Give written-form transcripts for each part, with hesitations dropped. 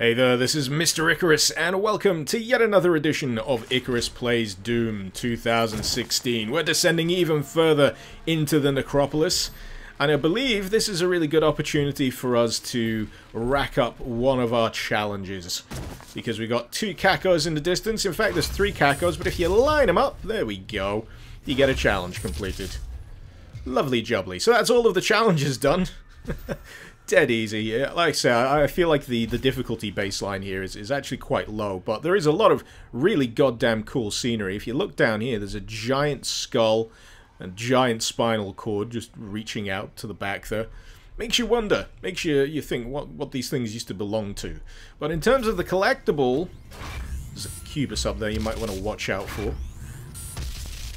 Hey there, this is Mr. Icarus, and welcome to yet another edition of Icarus Plays Doom 2016. We're descending even further into the Necropolis, and I believe this is a really good opportunity for us to rack up one of our challenges. Because we got two Kakos in the distance, in fact there's three Kakos, but if you line them up, there we go, you get a challenge completed. Lovely jubbly. So that's all of the challenges done. Dead easy. Like I say, I feel like the difficulty baseline here is actually quite low, but there is a lot of really goddamn cool scenery. If you look down here, there's a giant skull and giant spinal cord just reaching out to the back there. Makes you wonder. Makes you think what these things used to belong to. But in terms of the collectible, there's a Cubus up there you might want to watch out for.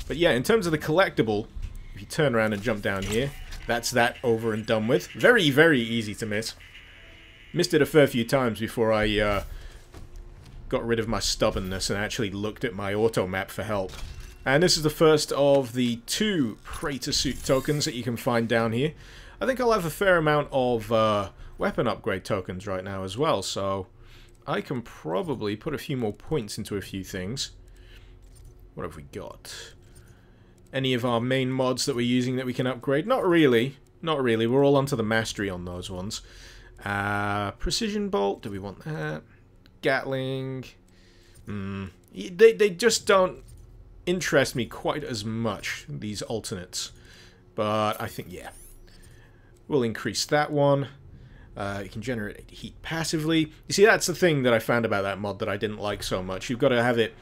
But yeah, in terms of the collectible, if you turn around and jump down here, that's that over and done with. Very, very easy to miss. Missed it a fair few times before I got rid of my stubbornness and actually looked at my auto map for help. And this is the first of the two Praetor Suit tokens that you can find down here. I think I'll have a fair amount of weapon upgrade tokens right now as well, so I can probably put a few more points into a few things. What have we got? Any of our main mods that we're using that we can upgrade? Not really. Not really. We're all onto the mastery on those ones. Precision Bolt. Do we want that? Gatling. They just don't interest me quite as much, these alternates. But I think, yeah. We'll increase that one. You can generate heat passively. You see, that's the thing that I found about that mod that I didn't like so much. You've got to have it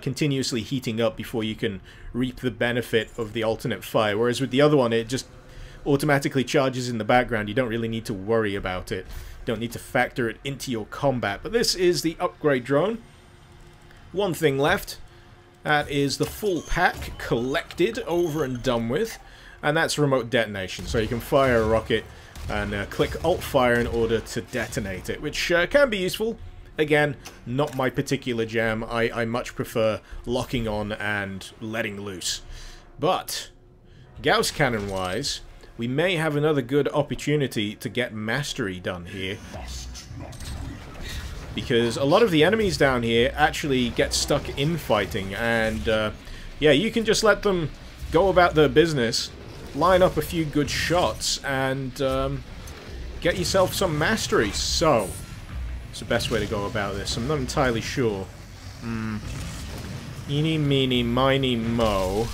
continuously heating up before you can reap the benefit of the alternate fire, whereas with the other one it just automatically charges in the background. You don't really need to worry about it. You don't need to factor it into your combat. But this is the upgrade drone. One thing left. That is the full pack collected, over and done with, and that's remote detonation. So you can fire a rocket and click alt fire in order to detonate it, which can be useful. Again, not my particular jam. I much prefer locking on and letting loose. But, Gauss Cannon-wise, we may have another good opportunity to get mastery done here. Because a lot of the enemies down here actually get stuck in fighting. And, yeah, you can just let them go about their business, line up a few good shots, and get yourself some mastery. So the best way to go about this, I'm not entirely sure. Eeny, meeny, miny, mo.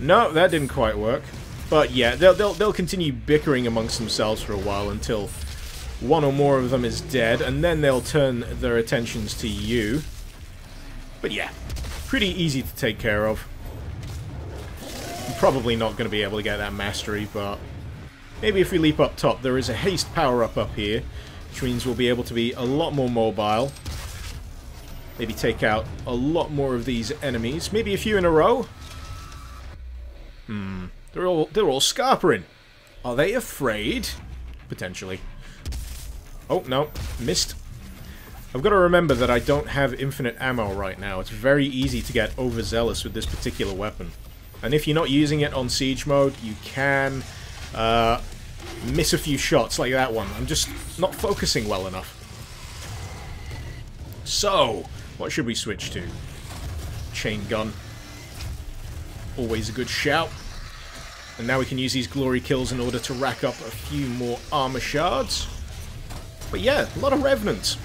No, that didn't quite work. But yeah, they'll continue bickering amongst themselves for a while until one or more of them is dead, and then they'll turn their attentions to you. But yeah, pretty easy to take care of. I'm probably not going to be able to get that mastery, but maybe if we leap up top, there is a haste power-up up here, which means we'll be able to be a lot more mobile. Maybe take out a lot more of these enemies. Maybe a few in a row. They're all scarpering. Are they afraid? Potentially. Oh no, missed. I've got to remember that I don't have infinite ammo right now. It's very easy to get overzealous with this particular weapon. And if you're not using it on siege mode, you can miss a few shots like that one. I'm just not focusing well enough. So, what should we switch to? Chain gun. Always a good shout. And now we can use these glory kills in order to rack up a few more armor shards. But yeah, a lot of revenants.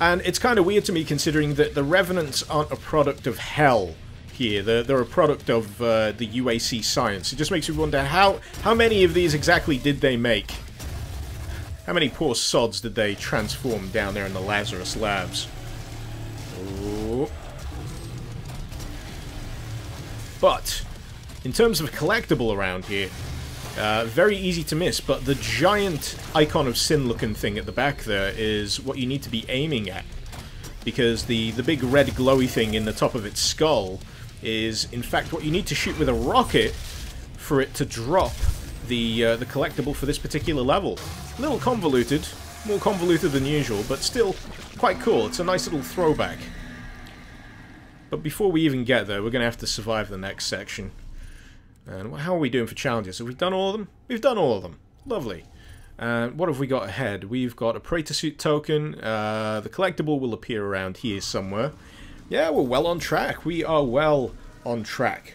And it's kind of weird to me considering that the revenants aren't a product of hell. Here. They're a product of the UAC science. It just makes me wonder how many of these exactly did they make? How many poor sods did they transform down there in the Lazarus Labs? Oh. But in terms of collectible around here, very easy to miss, but the giant Icon of Sin looking thing at the back there is what you need to be aiming at, because the big red glowy thing in the top of its skull is in fact what you need to shoot with a rocket for it to drop the collectible for this particular level. A little convoluted, more convoluted than usual, but still quite cool. It's a nice little throwback. But before we even get there, we're going to have to survive the next section. And how are we doing for challenges? Have we done all of them? We've done all of them. Lovely. And what have we got ahead? We've got a Praetor Suit token. The collectible will appear around here somewhere. Yeah, we're well on track. We are well on track.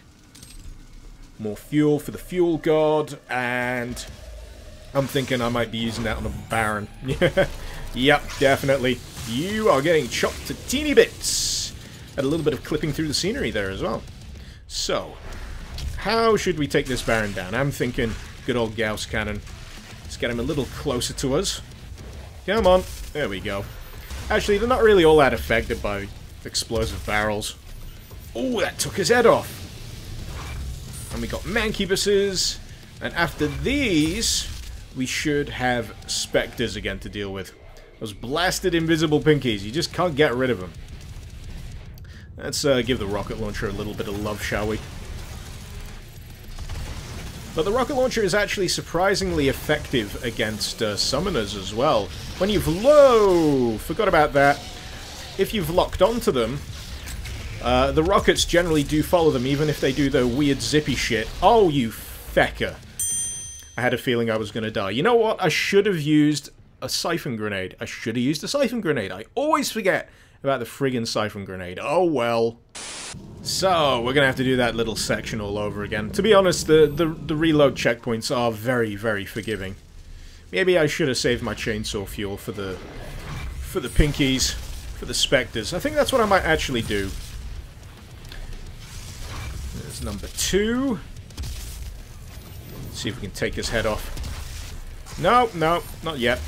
More fuel for the Fuel God, and I'm thinking I might be using that on a Baron. Yep, definitely. You are getting chopped to teeny bits. And a little bit of clipping through the scenery there as well. So, how should we take this Baron down? I'm thinking good old Gauss Cannon. Let's get him a little closer to us. Come on. There we go. Actually, they're not really all that affected by explosive barrels. Oh, that took his head off. And we got Mancubuses. And after these, we should have Spectres again to deal with. Those blasted invisible pinkies. You just can't get rid of them. Let's give the Rocket Launcher a little bit of love, shall we? But the Rocket Launcher is actually surprisingly effective against summoners as well. When you've... Whoa! Forgot about that. If you've locked onto them, the rockets generally do follow them, even if they do their weird zippy shit. Oh, you fecker. I had a feeling I was going to die. You know what? I should have used a siphon grenade. I should have used a siphon grenade. I always forget about the friggin' siphon grenade. Oh, well... So, we're going to have to do that little section all over again. To be honest, the reload checkpoints are very, very forgiving. Maybe I should have saved my chainsaw fuel for the pinkies, for the specters. I think that's what I might actually do. There's number two. Let's see if we can take his head off. No, no, not yet.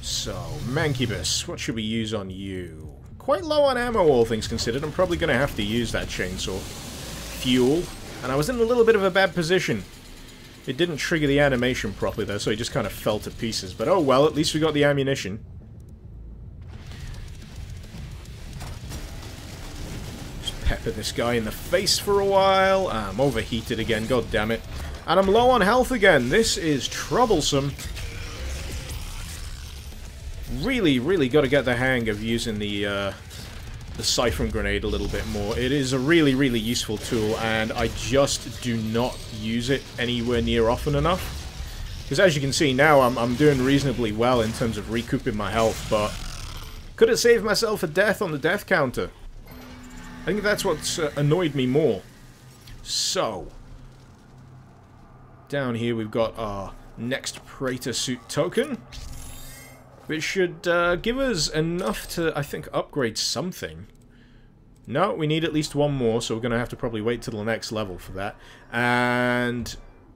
So, Mancubus, what should we use on you? Quite low on ammo, all things considered. I'm probably going to have to use that chainsaw fuel. And I was in a little bit of a bad position. It didn't trigger the animation properly, though, so he just kind of fell to pieces. But oh well, at least we got the ammunition. Just pepper this guy in the face for a while. I'm overheated again, god damn it. And I'm low on health again. This is troublesome. Really, really got to get the hang of using the siphon grenade a little bit more. It is a really, really useful tool, and I just do not use it anywhere near often enough. Because as you can see now, I'm doing reasonably well in terms of recouping my health, but could have saved myself a death on the death counter. I think that's what's annoyed me more. So, down here we've got our next Praetor Suit token, which should give us enough to, I think, upgrade something. No, we need at least one more, so we're going to have to probably wait till the next level for that. And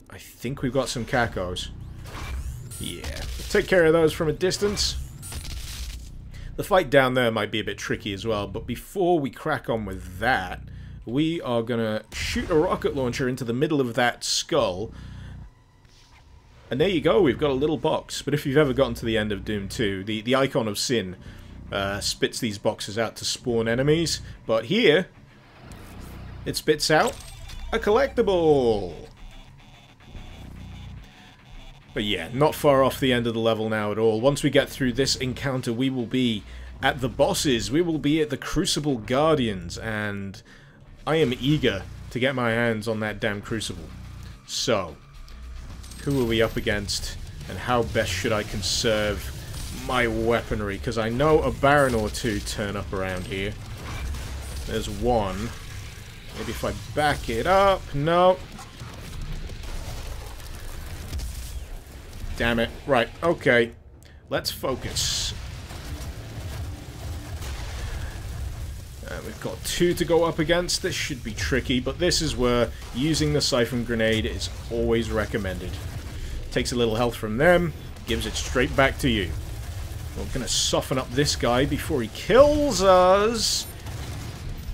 I think we've got some Kakos. Yeah, take care of those from a distance. The fight down there might be a bit tricky as well, but before we crack on with that, we are going to shoot a rocket launcher into the middle of that skull. And there you go, we've got a little box. But if you've ever gotten to the end of Doom 2, the Icon of Sin spits these boxes out to spawn enemies. But here, it spits out a collectible. But yeah, not far off the end of the level now at all. Once we get through this encounter, we will be at the bosses. We will be at the Crucible Guardians. And I am eager to get my hands on that damn Crucible. So... who are we up against, and how best should I conserve my weaponry? Because I know a Baron or two turn up around here. There's one. Maybe if I back it up... No. Damn it. Right, okay. Let's focus. We've got two to go up against. This should be tricky, but this is where using the siphon grenade is always recommended. Takes a little health from them, gives it straight back to you. We're going to soften up this guy before he kills us.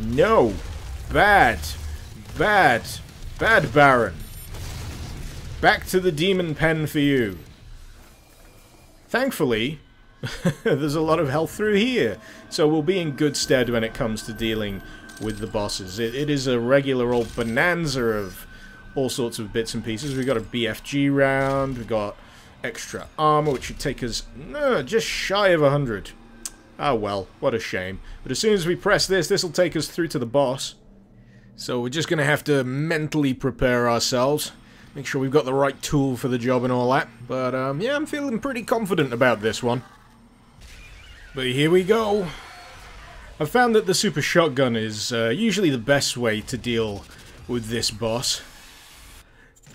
No. Bad. Bad. Bad Baron. Back to the demon pen for you. Thankfully... there's a lot of health through here, so we'll be in good stead when it comes to dealing with the bosses. It is a regular old bonanza of all sorts of bits and pieces. We've got a BFG round, we've got extra armor, which should take us just shy of 100. Ah well, what a shame. But as soon as we press this, this will take us through to the boss. So we're just going to have to mentally prepare ourselves. make sure we've got the right tool for the job and all that. But yeah, I'm feeling pretty confident about this one. But here we go. I've found that the super shotgun is usually the best way to deal with this boss.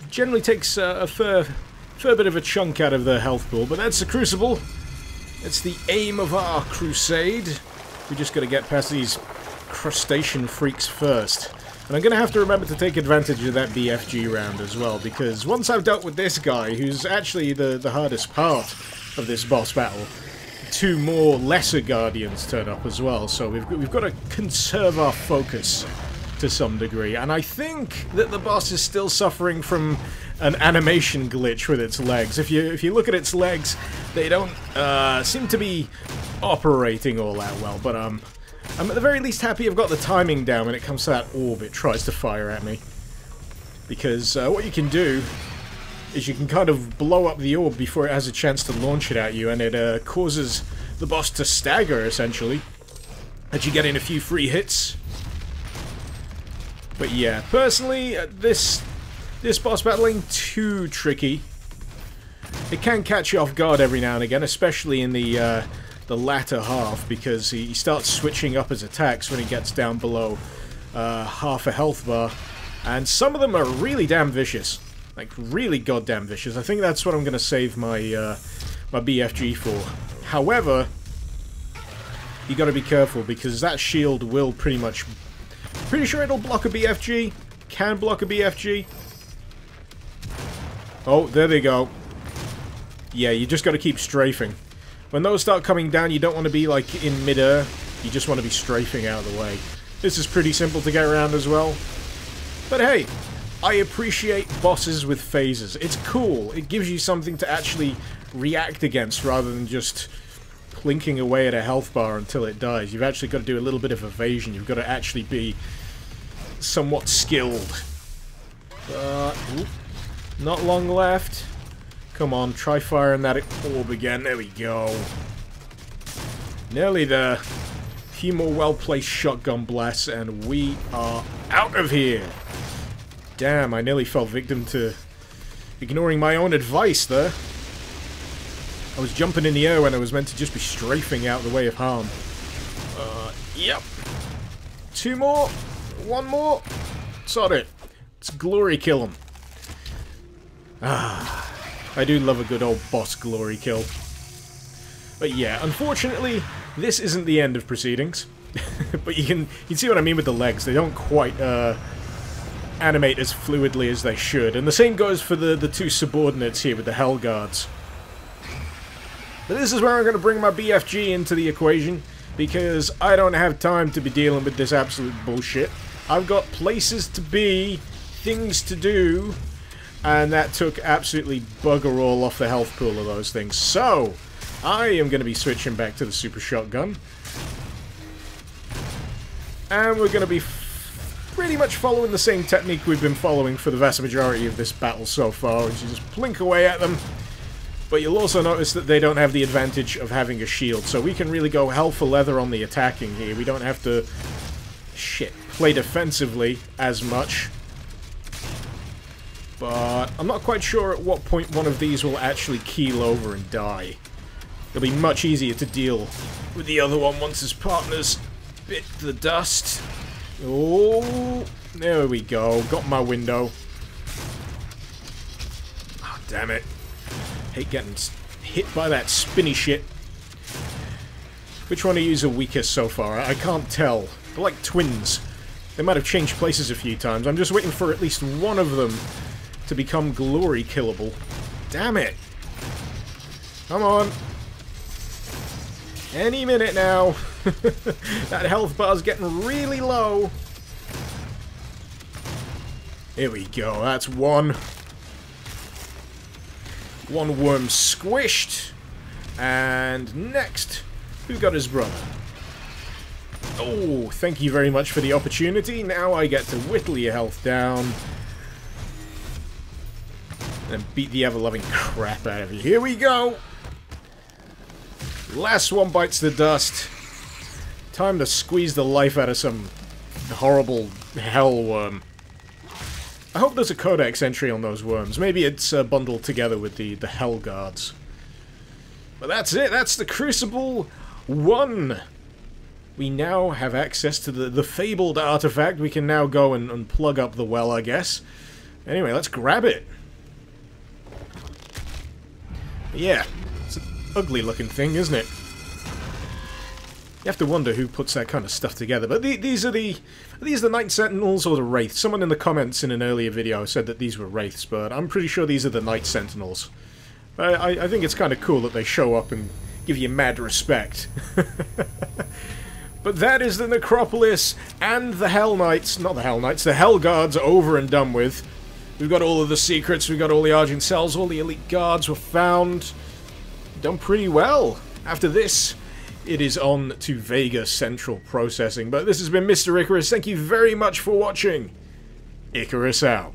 It generally takes a fair bit of a chunk out of their health pool, but that's the Crucible. It's the aim of our crusade. We just got to get past these crustacean freaks first. And I'm going to have to remember to take advantage of that BFG round as well, because once I've dealt with this guy, who's actually the hardest part of this boss battle, two more lesser guardians turn up as well, so we've got to conserve our focus to some degree. And I think that the boss is still suffering from an animation glitch with its legs. If you look at its legs, they don't seem to be operating all that well, but I'm at the very least happy I've got the timing down when it comes to that orb it tries to fire at me. Because what you can do is you can kind of blow up the orb before it has a chance to launch it at you, and it causes the boss to stagger, essentially, as you get in a few free hits. But yeah, personally, this boss battle ain't too tricky. It can catch you off guard every now and again, especially in the latter half, because he starts switching up his attacks when he gets down below half a health bar, and some of them are really damn vicious. Like, really goddamn vicious. I think that's what I'm going to save my my BFG for. However, you got to be careful, because that shield will pretty much... Pretty sure it'll block a BFG. Can block a BFG. Oh, there they go. Yeah, you just got to keep strafing. When those start coming down, you don't want to be, like, in mid-air. You just want to be strafing out of the way. This is pretty simple to get around as well. But hey... I appreciate bosses with phases. It's cool. It gives you something to actually react against rather than just plinking away at a health bar until it dies. You've actually got to do a little bit of evasion. You've got to actually be somewhat skilled. Oop, not long left. Come on, try firing that orb again. There we go. Nearly there. A few more well-placed shotgun blasts and we are out of here. Damn, I nearly fell victim to ignoring my own advice there. I was jumping in the air when I was meant to just be strafing out the way of harm. Yep. Two more. One more. Sod it. It's glory kill 'em. Ah, I do love a good old boss glory kill. But yeah, unfortunately, this isn't the end of proceedings. But you can see what I mean with the legs. They don't quite, animate as fluidly as they should, and the same goes for the two subordinates here with the Hell Guards. But this is where I'm going to bring my BFG into the equation, because I don't have time to be dealing with this absolute bullshit. I've got places to be, things to do, and that took absolutely bugger all off the health pool of those things. So, I am going to be switching back to the super shotgun. And we're going to be pretty much following the same technique we've been following for the vast majority of this battle so far, which is just plink away at them. But you'll also notice that they don't have the advantage of having a shield, so we can really go hell for leather on the attacking here. We don't have to, shit, play defensively as much. But I'm not quite sure at what point one of these will actually keel over and die. It'll be much easier to deal with the other one once his partner's bit the dust. Oh, there we go. Got my window. Oh, damn it. Hate getting hit by that spinny shit. Which one of you is the weakest so far? I can't tell. They're like twins. They might have changed places a few times. I'm just waiting for at least one of them to become glory killable. Damn it. Come on. Any minute now. That health bar's getting really low. Here we go, that's one. One worm squished. And next, who got his brother? Oh, thank you very much for the opportunity. Now I get to whittle your health down. And beat the ever-loving crap out of you. Here we go! Last one bites the dust. Time to squeeze the life out of some horrible hell worm. I hope there's a codex entry on those worms. Maybe it's bundled together with the Hell Guards. But that's it. That's the Crucible 1. We now have access to the fabled artifact. We can now go and plug up the well, I guess. Anyway, let's grab it. Yeah, it's an ugly looking thing, isn't it? You have to wonder who puts that kind of stuff together. But are these the Knight Sentinels or the Wraith? Someone in the comments in an earlier video said that these were Wraiths, but I'm pretty sure these are the Knight Sentinels. I think it's kind of cool that they show up and give you mad respect. But that is the Necropolis and the Hell Knights. Not the Hell Knights, the Hell Guards are over and done with. We've got all of the secrets, we've got all the Argent cells, all the elite guards were found. Done pretty well. After this, it is on to Vega Central Processing. But this has been Mr. Icarus. Thank you very much for watching. Icarus out.